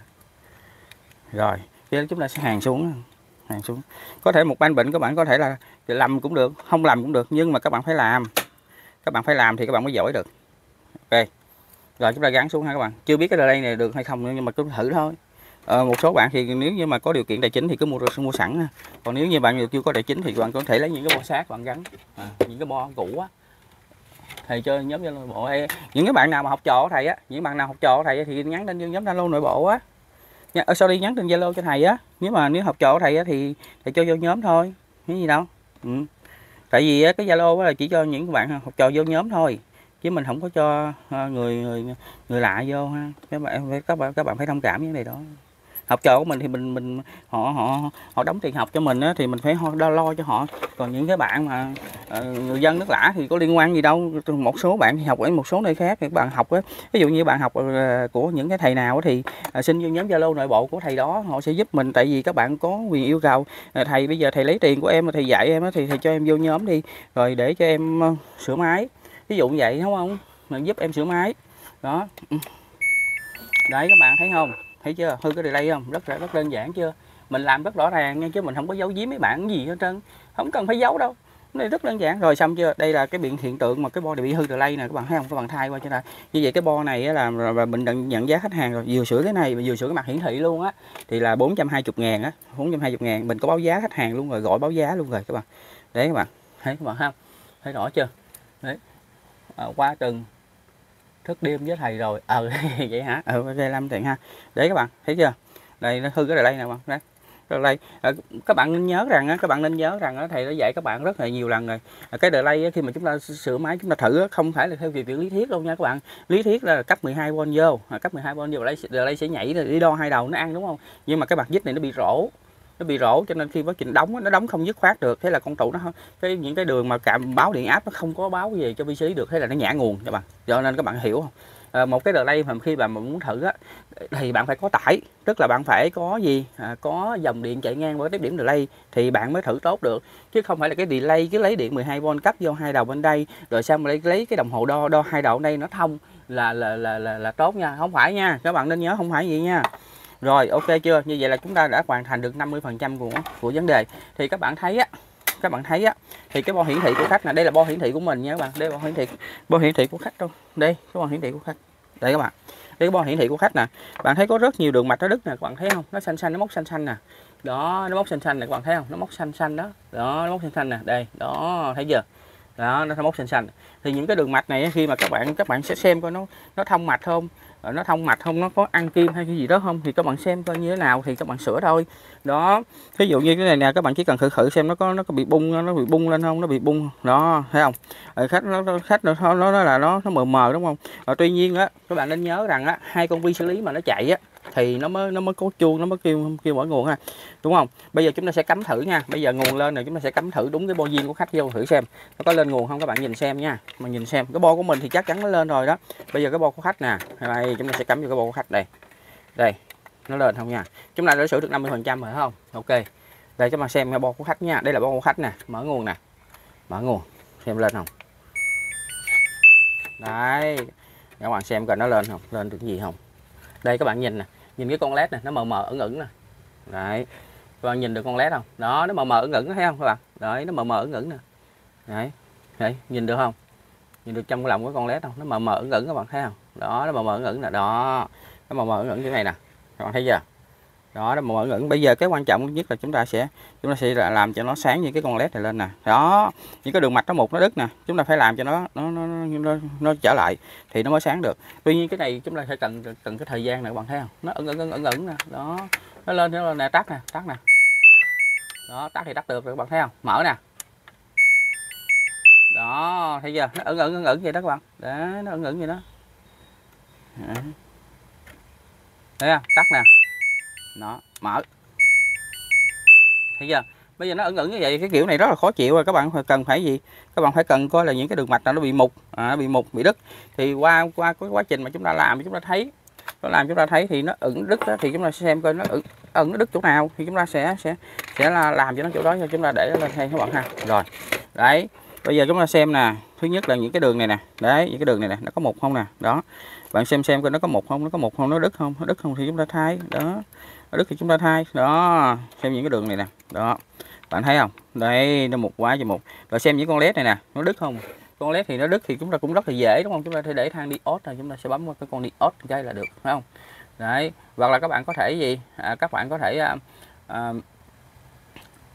Rồi, thế chúng ta sẽ hàng xuống. Hàng xuống. Có thể một ban bệnh các bạn có thể là làm cũng được, không làm cũng được, nhưng mà các bạn phải làm. Các bạn phải làm thì các bạn mới giỏi được. Ok. Rồi chúng ta gắn xuống ha các bạn. Chưa biết cái đây này được hay không nhưng mà cứ thử thôi. À, một số bạn thì nếu như mà có điều kiện tài chính thì cứ mua mua sẵn ha. Còn nếu như bạn chưa có tài chính thì bạn có thể lấy những cái bo sát bạn gắn, à, những cái bo cũ á. Thầy chơi nhóm Zalo nội bộ hay những cái bạn nào mà học trò thầy á, những bạn nào học trò thầy thì nhắn lên nhóm Zalo nội bộ á. Ở sau đi nhắn tin Zalo cho thầy á, nếu mà nếu học trò thầy á thì thầy cho vô nhóm thôi, cái gì đâu. Ừ. Tại vì cái Zalo là chỉ cho những bạn học trò vô nhóm thôi, chứ mình không có cho người người người lạ vô ha. Các bạn các bạn các bạn phải thông cảm với cái này đó. Học trò của mình thì mình mình họ họ họ đóng tiền học cho mình á, thì mình phải lo, lo cho họ. Còn những cái bạn mà người dân nước lã thì có liên quan gì đâu. Một số bạn thì học ở một số nơi khác thì các bạn học á, ví dụ như bạn học của những cái thầy nào thì xin vô nhóm Zalo nội bộ của thầy đó, họ sẽ giúp mình. Tại vì các bạn có quyền yêu cầu thầy bây giờ thầy lấy tiền của em mà thầy dạy em á, thì thầy cho em vô nhóm đi rồi để cho em sửa máy, ví dụ như vậy, đúng không? Mình giúp em sửa máy đó đấy, các bạn thấy không? Thấy chưa, hư cái delay không? Rất là rất đơn giản chưa? Mình làm rất rõ ràng nha, chứ mình không có giấu giếm mấy bạn gì hết trơn, không cần phải giấu đâu. Cái này rất đơn giản. Rồi xong chưa? Đây là cái biện hiện tượng mà cái bo này bị hư delay nè, các bạn thấy không? Các bạn thay qua cho ta. Như vậy cái bo này là mình nhận giá khách hàng rồi, vừa sửa cái này vừa sửa cái mặt hiển thị luôn á thì là bốn trăm hai mươi ngàn á, bốn trăm hai mươi ngàn, mình có báo giá khách hàng luôn rồi, gọi báo giá luôn rồi các bạn. Đấy các bạn, thấy các bạn không? Thấy rõ chưa? Đấy. À, qua từng thức đêm với thầy rồi, ờ ừ, vậy hả, ờ ừ, đây làm tiền ha, để các bạn thấy chưa, đây nó hư cái delay nè bạn, đấy delay à, các bạn nên nhớ rằng á, các bạn nên nhớ rằng á, thầy đã dạy các bạn rất là nhiều lần rồi, à, cái delay á, khi mà chúng ta sửa máy chúng ta thử á, không phải là theo việc lý thuyết đâu nha các bạn, lý thuyết là cấp mười hai vôn vô, à, cấp mười hai vôn vô delay, delay sẽ nhảy đi đo hai đầu nó ăn đúng không, nhưng mà cái mặt vít này nó bị rỗ, nó bị rỗ cho nên khi quá trình đóng nó đóng không dứt khoát được, thế là con trụ nó cái những cái đường mà cảm báo điện áp nó không có báo về cho pê xê được, thế là nó nhả nguồn các bạn, cho nên các bạn hiểu không? À, một cái delay mà khi bạn muốn thử á, thì bạn phải có tải, tức là bạn phải có gì à, có dòng điện chạy ngang qua tiếp điểm delay thì bạn mới thử tốt được, chứ không phải là cái delay cứ lấy điện mười hai vôn cấp vô hai đầu bên đây rồi xong mà lấy lấy cái đồng hồ đo đo hai đầu bên đây nó thông là là là là, là tốt nha, không phải nha, các bạn nên nhớ không phải vậy nha. Rồi ok chưa? Như vậy là chúng ta đã hoàn thành được năm mươi phần trăm của của vấn đề. Thì các bạn thấy á, các bạn thấy á thì cái bo hiển thị của khách này, đây là bo hiển thị của mình nha các bạn, đây là bo hiển thị, bo hiển thị của khách luôn. Đây, cái bo hiển thị của khách. Đây các bạn. Đây cái bo hiển thị của khách nè. Bạn thấy có rất nhiều đường mạch nó đứt nè, các bạn thấy không? Nó xanh xanh, nó móc xanh xanh nè. Đó, nó móc xanh xanh nè các bạn thấy không? Nó móc xanh xanh đó. Đó, nó móc xanh xanh nè. Đây, đó, thấy chưa? Đó, nó móc xanh xanh. Thì những cái đường mạch này khi mà các bạn các bạn sẽ xem coi nó nó thông mạch không? Nó thông mạch không, nó có ăn kim hay cái gì đó không thì các bạn xem coi như thế nào thì các bạn sửa thôi. Đó, ví dụ như cái này nè, các bạn chỉ cần thử thử xem nó có nó có bị bung, nó bị bung lên không, nó bị bung đó, thấy không? Ở khách nó khách nó nó là nó nó mờ mờ đúng không? Rồi, tuy nhiên á các bạn nên nhớ rằng á hai con vi xử lý mà nó chạy á thì nó mới nó mới có chuông, nó mới kêu kêu mở nguồn ha, đúng không? Bây giờ chúng ta sẽ cắm thử nha, bây giờ nguồn lên rồi chúng ta sẽ cắm thử đúng cái bo viên của khách vô thử xem nó có lên nguồn không, các bạn nhìn xem nha, mà nhìn xem cái bo của mình thì chắc chắn nó lên rồi đó. Bây giờ cái bo của khách nè, đây chúng ta sẽ cắm vô cái bo của khách đây, đây nó lên không nha, chúng ta đã sửa được năm mươi phần trăm rồi không? Ok, đây chúng ta xem cái bo của khách nha, đây là bo của khách nè, mở nguồn nè, mở nguồn xem lên không, đấy các bạn xem coi nó lên không, lên được gì không? Đây các bạn nhìn nè, nhìn cái con led này nó mờ mờ ẩn ẩn nè, đấy các bạn nhìn được con led không? Đó nó mờ mờ ẩn ẩn thấy không các bạn? Đấy nó mờ mờ ẩn ẩn nè, đấy đấy nhìn được không? Nhìn được trong cái lòng của con led không? Nó mờ mờ ẩn ẩn các bạn thấy không? Đó nó mờ mờ ẩn ẩn nè, đó nó mờ mờ ẩn ẩn như này nè, các bạn thấy chưa? Đó nó mờ mờ ẩn ẩn. Bây giờ cái quan trọng nhất là chúng ta sẽ chúng ta sẽ làm cho nó sáng như cái con led này lên nè, đó những cái đường mạch nó mục nó đứt nè, chúng ta phải làm cho nó nó nó nó, nó trở lại thì nó mới sáng được. Tuy nhiên cái này chúng ta sẽ cần cần cái thời gian này, các bạn thấy không? Nó ẩn ẩn ẩn ẩn ẩn nè, đó nó lên nó lên nè, tắt nè, tắt nè, Đó, tắt thì tắt được rồi các bạn thấy không? Mở nè. Đó, thấy chưa? Nó ẩn ẩn ẩn ẩn vậy đó các bạn. Để nó ẩn ẩn vậy đó. Đó. Thấy không? Tắt nè. Đó, mở. Thấy chưa? Bây giờ nó ẩn ẩn như vậy, cái kiểu này rất là khó chịu rồi các bạn. Cần phải gì? Các bạn phải cần coi là những cái đường mạch nào nó bị mục, à, bị mục, bị đứt. Thì qua qua cái quá trình mà chúng ta làm, chúng ta thấy, nó làm chúng ta thấy thì nó ẩn đứt đó, thì chúng ta sẽ xem coi nó ẩn ẩn nó đứt chỗ nào thì chúng ta sẽ sẽ sẽ là làm cho nó chỗ đó, cho chúng ta để nó lên theo các bạn ha. Rồi. Đấy. Bây giờ chúng ta xem nè, thứ nhất là những cái đường này nè. Đấy, những cái đường này nè, nó có mục không nè. Đó. Bạn xem xem coi nó có mục không, nó có mục không, nó đứt không, nó đứt không thì chúng ta thay. Đó. Nó đứt thì chúng ta thay. Đó, xem những cái đường này nè. Đó. Bạn thấy không? Đây, nó mục quá cho mục. Rồi xem những con led này nè, nó đứt không? Con led thì nó đứt thì chúng ta cũng rất là dễ đúng không? Chúng ta thể để thang diode này, chúng ta sẽ bấm qua cái con diode cái là được, phải không? Đấy, hoặc là các bạn có thể gì? À, các bạn có thể à, à,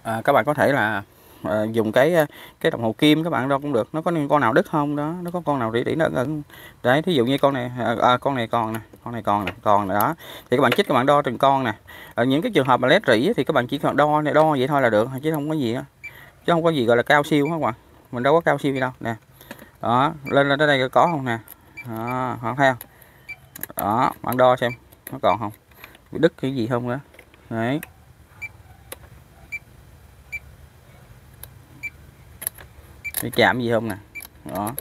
à, các bạn có thể là à, dùng cái cái đồng hồ kim các bạn đâu cũng được. Nó có con nào đứt không đó, nó có con nào rỉ rỉ nó ẩn. Đấy, thí dụ như con này à, à, con này còn nè, con này còn nè, còn nè đó. Thì các bạn chích các bạn đo từng con nè. Ở những cái trường hợp mà led rỉ thì các bạn chỉ cần đo này đo vậy thôi là được, chứ không có gì đó. Chứ không có gì gọi là cao siêu không ạ. Mình đâu có cao siêu gì đâu nè. Đó, lên lên tới đây có không nè. Đó, bạn thấy không? Đó, bạn đo xem nó còn không, bị đứt cái gì không đó. Đấy. Bị chạm gì không nè. Đó.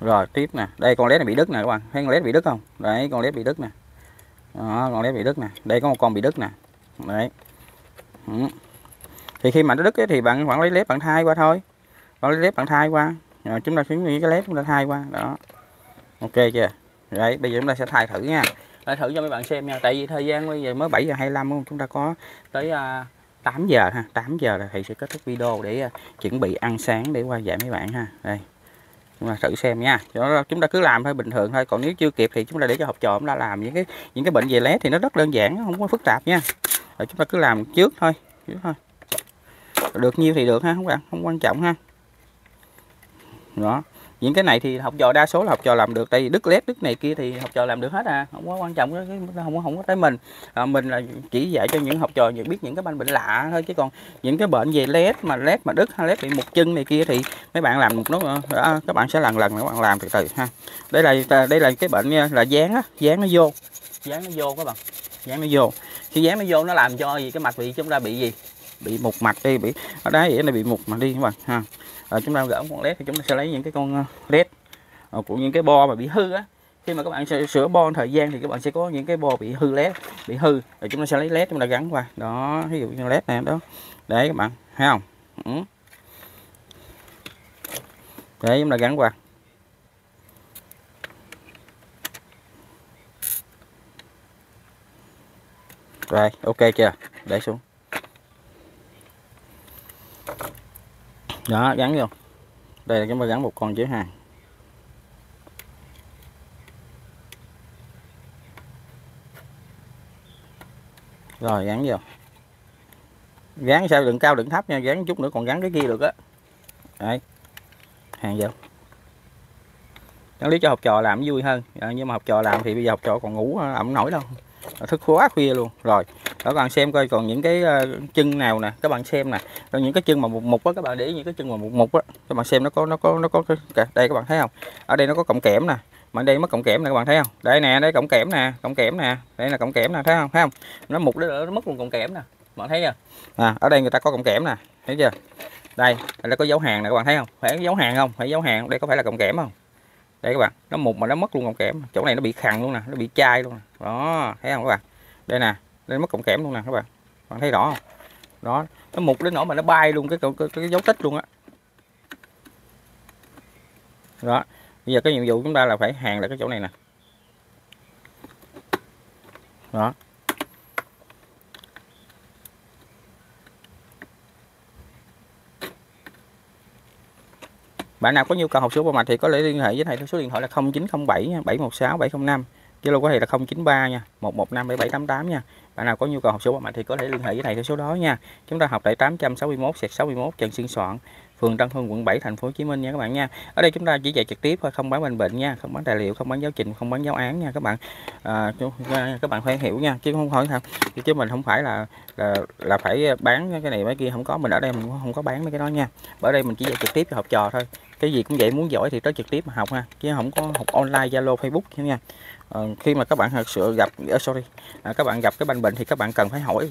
Rồi tiếp nè, đây con led này bị đứt nè các bạn. Thấy con led bị đứt không? Đấy, con led bị đứt nè. Đó, con led bị đứt nè. Đây có một con bị đứt nè. Đấy. Ừ. Thì khi mà nó đứt ấy, thì bạn khoảng lấy led bạn thay qua thôi. Bạn lấy led bạn thay qua. Rồi, chúng ta kiếm những cái led chúng ta thay qua đó, ok chưa? Đấy, bây giờ chúng ta sẽ thay thử nha, để thử cho mấy bạn xem nha. Tại vì thời gian bây giờ mới bảy giờ hai mươi lăm không, chúng ta có tới uh, tám giờ ha, tám giờ là thầy sẽ kết thúc video để uh, chuẩn bị ăn sáng để qua dạy mấy bạn ha. Đây, chúng ta thử xem nha. Đó, chúng ta cứ làm thôi, bình thường thôi. Còn nếu chưa kịp thì chúng ta để cho học trò chúng ta làm những cái những cái bệnh về led thì nó rất đơn giản, không có phức tạp nha. Rồi, chúng ta cứ làm trước thôi, trước thôi. Được nhiêu thì được ha các bạn, không quan trọng ha. Đó, những cái này thì học trò đa số là học trò làm được, tại vì đứt led đứt này kia thì học trò làm được hết à, không có quan trọng cái không có không có tới mình. À, mình là chỉ dạy cho những học trò những biết những cái bệnh bệnh lạ thôi, chứ còn những cái bệnh về led mà led mà đứt hay led bị một chân này kia thì mấy bạn làm một nó à, các bạn sẽ lần lần các bạn làm từ từ ha. Đây là đây là cái bệnh là dán á, dán nó vô, dán nó vô các bạn, dán nó vô. Khi dán nó vô nó làm cho gì cái mạch bị chúng ta bị gì? Bị mục mạch đi, bị ở đá vậy này bị mục mà đi các bạn ha. Rồi chúng ta gỡ con led thì chúng ta sẽ lấy những cái con led của những cái bo mà bị hư á. Khi mà các bạn sẽ sửa bo thời gian thì các bạn sẽ có những cái bo bị hư led, bị hư. Rồi chúng ta sẽ lấy led chúng ta gắn qua. Đó, ví dụ như led này đó. Đấy các bạn, thấy không? Ừ. Đấy chúng ta gắn qua. Rồi, ok chưa? Để xuống. Đó, gắn vô. Đây là chúng ta gắn một con chữ hàng. Rồi gắn vô. Gắn sao đừng cao đừng thấp nha, gắn chút nữa còn gắn cái kia được á. Đấy. Hàng vô. Đáng lý cho học trò làm vui hơn, à, nhưng mà học trò làm thì bây giờ học trò còn ngủ ẩm nổi đâu. Thức quá khuya luôn. Rồi, đó các bạn xem coi còn những cái uh, chân nào nè, các bạn xem nè. Còn những cái chân mà một mục á, các bạn để ý những cái chân mà một mục á, các bạn xem nó có nó có nó có cái đây các bạn thấy không? Ở đây nó có cọng kẽm nè. Mà đây mất cọng kẽm nè các bạn thấy không? Đây nè, đây cọng kẽm nè, cọng kẽm nè. Đây là cọng kẽm nè, thấy không? Thấy không? Nó mục nó, nó mất luôn cọng kẽm nè. Bạn thấy chưa? À, ở đây người ta có cọng kẽm nè, thấy chưa? Đây, đây là có dấu hàng nè các bạn thấy không? Phải dấu hàng không? Phải dấu hàng, đây có phải là cọng kẽm không? Đây các bạn, nó mục mà nó mất luôn cọng kẽm. Chỗ này nó bị khằng luôn nè, nó bị chai luôn nè. Đó, thấy không các bạn? Đây nè, đây mất cọng kẽm luôn nè các bạn. Bạn thấy rõ không? Đó, nó mục đến nỗi mà nó bay luôn cái, cái cái dấu tích luôn á. Đó. Đó, bây giờ cái nhiệm vụ chúng ta là phải hàn lại cái chỗ này nè. Đó. Bạn nào có nhu cầu học sửa bo mạch thì có thể liên hệ với thầy theo số điện thoại là không chín không bảy bảy một sáu bảy không năm, Zalo của thầy là không chín ba nha, một một năm bảy bảy tám tám nha. Bạn nào có nhu cầu học sửa bo mạch thì có thể liên hệ với thầy theo số đó nha. Chúng ta học tại tám trăm sáu mươi mốt xẹt sáu mươi mốt Trần Xuân Soạn, phường Tân Hưng, quận bảy, thành phố Hồ Chí Minh nha các bạn nha. Ở đây chúng ta chỉ dạy trực tiếp thôi, không bán bình bệnh nha, không bán tài liệu, không bán giáo trình, không bán giáo án nha các bạn. À, các bạn phải hiểu nha, chứ không hỏi thật, chứ mình không phải là là, là phải bán cái này mấy kia không có, mình ở đây mình không có bán mấy cái đó nha. Ở đây mình chỉ dạy trực tiếp cho học trò thôi. Cái gì cũng vậy, muốn giỏi thì tới trực tiếp mà học ha, chứ không có học online Zalo Facebook nha. À, khi mà các bạn thật sự gặp uh, sorry à, các bạn gặp cái bệnh bệnh thì các bạn cần phải hỏi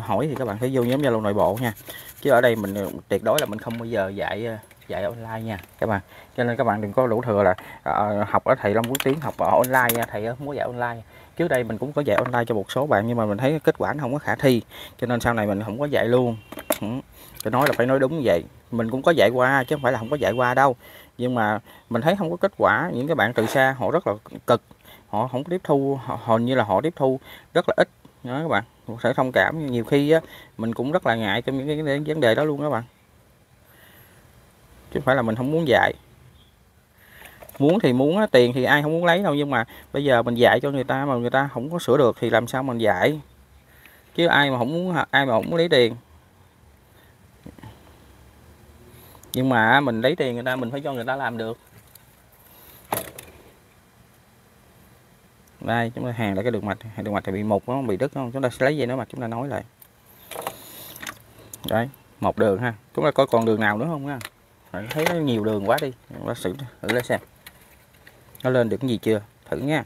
hỏi thì các bạn phải vô nhóm Zalo nội bộ nha, chứ ở đây mình tuyệt đối là mình không bao giờ dạy dạy online nha các bạn. Cho nên các bạn đừng có đủ thừa là à, học ở thầy Long Quốc Tiến học ở online nha, thầy không có dạy online. Trước đây mình cũng có dạy online cho một số bạn nhưng mà mình thấy kết quả nó không có khả thi, cho nên sau này mình không có dạy luôn. Ừ. Tôi nói là phải nói đúng như vậy, mình cũng có dạy qua chứ không phải là không có dạy qua đâu, nhưng mà mình thấy không có kết quả. Những cái bạn từ xa họ rất là cực, họ không tiếp thu, họ, hầu như là họ tiếp thu rất là ít đó các bạn, sẽ thông cảm. Nhiều khi á, mình cũng rất là ngại trong những cái, cái vấn đề đó luôn các bạn, chứ không phải là mình không muốn dạy. Muốn thì muốn á, tiền thì ai không muốn lấy đâu, nhưng mà bây giờ mình dạy cho người ta mà người ta không có sửa được thì làm sao mình dạy, chứ ai mà không muốn ai mà không muốn lấy tiền. Nhưng mà mình lấy tiền người ta, mình phải cho người ta làm được. Đây chúng ta hàng lại cái đường mạch, đường mạch thì bị mục, nó bị đứt không, chúng ta sẽ lấy dây nó mà chúng ta nối lại. Đấy, một đường ha, chúng ta coi còn đường nào nữa không ha. Phải thấy nó nhiều đường quá đi, chúng ta xử thử lấy xem nó lên được cái gì chưa, thử nha.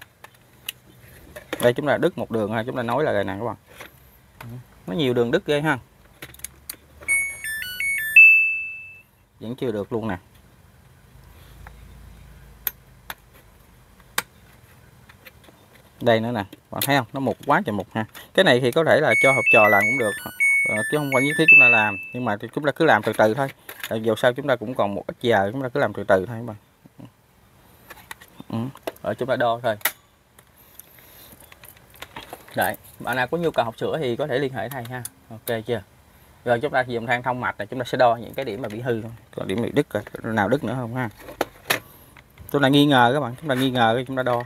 Đây chúng ta đứt một đường ha, chúng ta nối lại rồi nè các bạn. Nó nhiều đường đứt ghê ha, vẫn chưa được luôn nè. Đây nữa nè, bạn thấy không, nó mục quá trời mục ha. Cái này thì có thể là cho học trò làm cũng được, chứ không phải nhất thiết chúng ta làm, nhưng mà chúng ta cứ làm từ từ thôi. Dầu sao chúng ta cũng còn một ít giờ, chúng ta cứ làm từ từ thôi mà. Ừ. Ở chúng ta đo thôi. Đấy, bạn nào có nhu cầu học sửa thì có thể liên hệ thầy ha. Ok chưa? Rồi chúng ta dùng thang thông mạch này, chúng ta sẽ đo những cái điểm mà bị hư, còn điểm bị đứt nào đứt nữa không ha. Chúng ta nghi ngờ các bạn, chúng ta nghi ngờ chúng ta đo.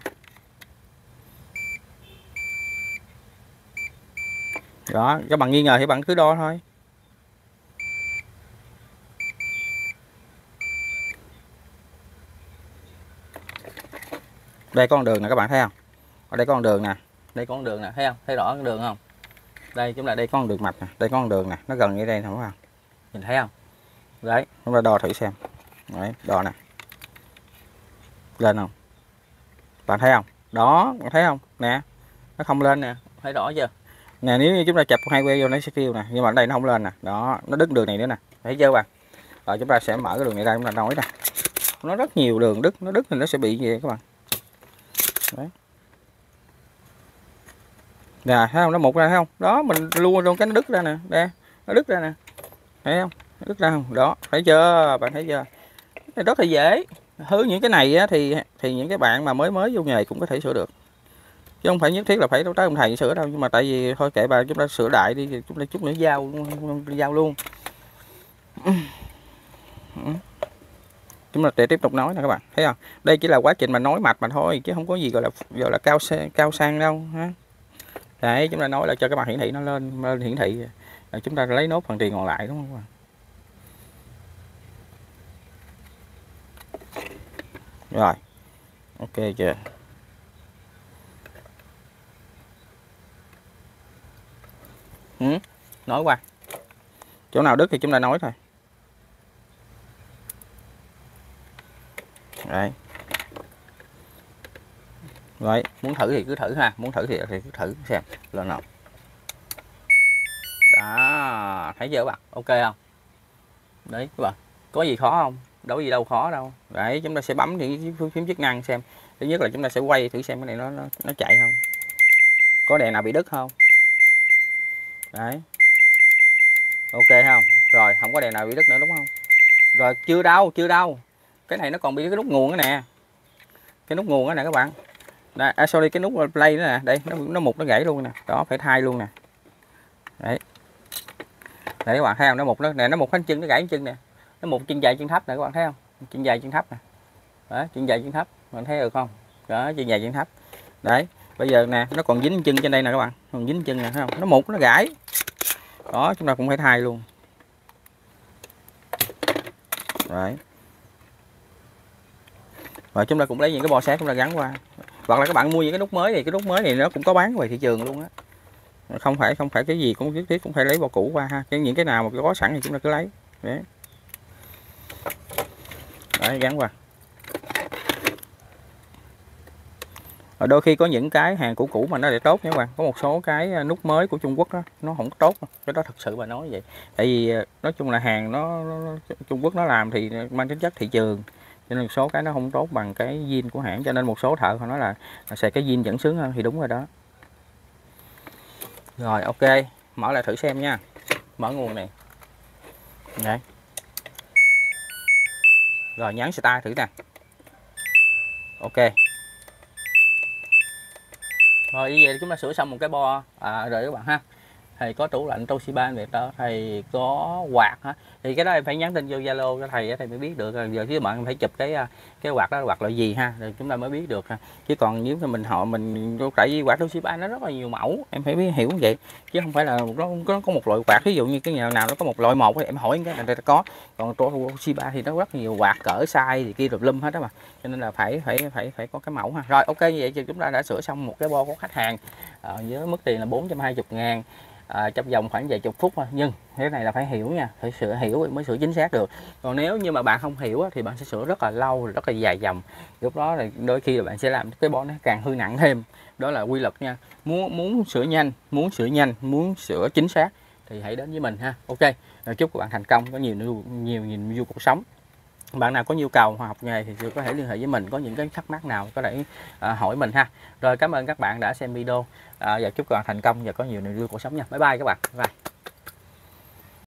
Đó, các bạn nghi ngờ thì bạn cứ đo thôi. Đây có con đường nè các bạn thấy không? Ở đây có con đường nè, đây có con đường nè, thấy không? Thấy rõ con đường không? Đây chúng là đây có con đường mạch nè, đây có con đường nè, nó gần như đây nè các bạn. Nhìn thấy không? Đấy, chúng ta đo thử xem. Đấy, đo nè. Lên không? Bạn thấy không? Đó, bạn thấy không? Nè. Nó không lên nè, thấy rõ chưa? Nè, nếu như chúng ta chập hai que vô nó sẽ kêu nè, nhưng mà ở đây nó không lên nè. Đó, nó đứt đường này nữa nè, thấy chưa bạn? Rồi chúng ta sẽ mở cái đường này ra, chúng ta nói nè, nó rất nhiều đường đứt, nó đứt thì nó sẽ bị gì các bạn. Đấy. Nè, thấy không, nó mục ra thấy không? Đó, mình lua luôn cái nó đứt ra nè, nè, nó đứt ra nè, thấy không? Nó đứt ra không? Đó, thấy chưa? Bạn thấy chưa? Cái rất là dễ. Hứa những cái này á, thì thì những cái bạn mà mới mới vô nghề cũng có thể sửa được, chứ không phải nhất thiết là phải tới ông thầy sửa đâu. Nhưng mà tại vì thôi kệ bà, chúng ta sửa đại đi, chúng ta chút nữa giao giao luôn. Chúng ta sẽ tiếp tục nói nè các bạn, thấy không? Đây chỉ là quá trình mà nói mạch mà thôi, chứ không có gì gọi là gọi là cao cao sang đâu ha. Đấy, chúng ta nói là cho các bạn hiển thị nó lên, lên hiển thị rồi chúng ta lấy nốt phần tiền còn lại, đúng không các bạn? Rồi, ok chưa? Ừ, nói qua chỗ nào đứt thì chúng ta nói thôi. Đấy. Rồi muốn thử thì cứ thử ha, muốn thử thì, thì cứ thử xem lần nào. Đó, thấy chưa bạn? Ok không? Đấy các bạn, có gì khó không? Đâu có gì đâu khó đâu. Đấy, chúng ta sẽ bấm những phím chức năng xem. Thứ nhất là chúng ta sẽ quay thử xem cái này nó nó, nó chạy không, có đèn nào bị đứt không. Đấy, ok không? Rồi không có đèn nào bị đứt nữa đúng không? Rồi chưa đâu, chưa đâu, cái này nó còn bị cái nút nguồn đó nè, cái nút nguồn đó nè các bạn. Đây, à, sorry, cái nút play đó nè, đây nó nó mục nó gãy luôn nè, đó phải thay luôn nè. Đấy, để các bạn thấy không, nó mục nó nè, nó mục hết chân, nó gãy chân nè, nó mục chân dài chân thấp nè các bạn thấy không? Chân dài chân thấp nè, đó, chân dài chân thấp, bạn thấy được không? Đó, chân dài chân thấp. Đấy. Bây giờ nè, nó còn dính chân trên đây nè các bạn, còn dính chân nè, thấy không? Nó mục, nó gãy. Đó, chúng ta cũng phải thay luôn. Đấy. Và chúng ta cũng lấy những cái bo sát chúng ta gắn qua, hoặc là các bạn mua những cái nút mới thì cái nút mới này nó cũng có bán về thị trường luôn á, không phải không phải cái gì cũng nhất thiết cũng phải lấy bo cũ qua ha. Cái những cái nào mà có sẵn thì chúng ta cứ lấy. Đấy, Đấy gắn qua. Và đôi khi có những cái hàng cũ cũ mà nó lại tốt nha các bạn, có một số cái nút mới của Trung Quốc đó, nó không tốt, cái đó thật sự mà nói vậy. Tại vì nói chung là hàng nó, nó Trung Quốc nó làm thì mang tính chất thị trường, cho nên số cái nó không tốt bằng cái zin của hãng, cho nên một số thợ họ nói là xài cái zin vẫn sướng hơn thì đúng rồi đó. Rồi ok, mở lại thử xem nha, mở nguồn này. Đấy. Rồi nhấn start thử nè. Ok. Rồi như vậy chúng ta sửa xong một cái bo à, rồi các bạn ha. Thầy có tủ lạnh Toshiba vậy đó, thầy có quạt hả? Thì cái đó em phải nhắn tin vô Zalo cho thầy thầy mới biết được, rồi giờ các bạn phải chụp cái cái quạt đó, quạt loại gì ha, rồi chúng ta mới biết được ha. Chứ còn nếu mà mình họ mình tại vì quạt Toshiba nó rất là nhiều mẫu, em phải biết hiểu vậy chứ không phải là nó có có một loại quạt, ví dụ như cái nhà nào nó có một loại một thì em hỏi cái là người ta có, còn Toshiba thì nó rất nhiều quạt cỡ size thì kia rồi lum hết đó mà, cho nên là phải phải phải phải có cái mẫu ha. Rồi ok, như vậy thì chúng ta đã sửa xong một cái bo của khách hàng à, với mức tiền là bốn trăm hai mươi ngàn. À, trong vòng khoảng vài chục phút thôi, nhưng thế này là phải hiểu nha, phải sửa hiểu mới sửa chính xác được. Còn nếu như mà bạn không hiểu thì bạn sẽ sửa rất là lâu, rất là dài dòng, lúc đó là đôi khi là bạn sẽ làm cái bo nó càng hư nặng thêm, đó là quy luật nha. Muốn muốn sửa nhanh, muốn sửa nhanh, muốn sửa chính xác thì hãy đến với mình ha. Ok, rồi chúc các bạn thành công, có nhiều nhiều nhìn vui cuộc sống. Bạn nào có nhu cầu hoặc học nghề thì có thể liên hệ với mình, có những cái thắc mắc nào có thể à, hỏi mình ha. Rồi cảm ơn các bạn đã xem video à, và chúc các bạn thành công và có nhiều niềm vui cuộc sống nha. Bye bye các bạn. Bye.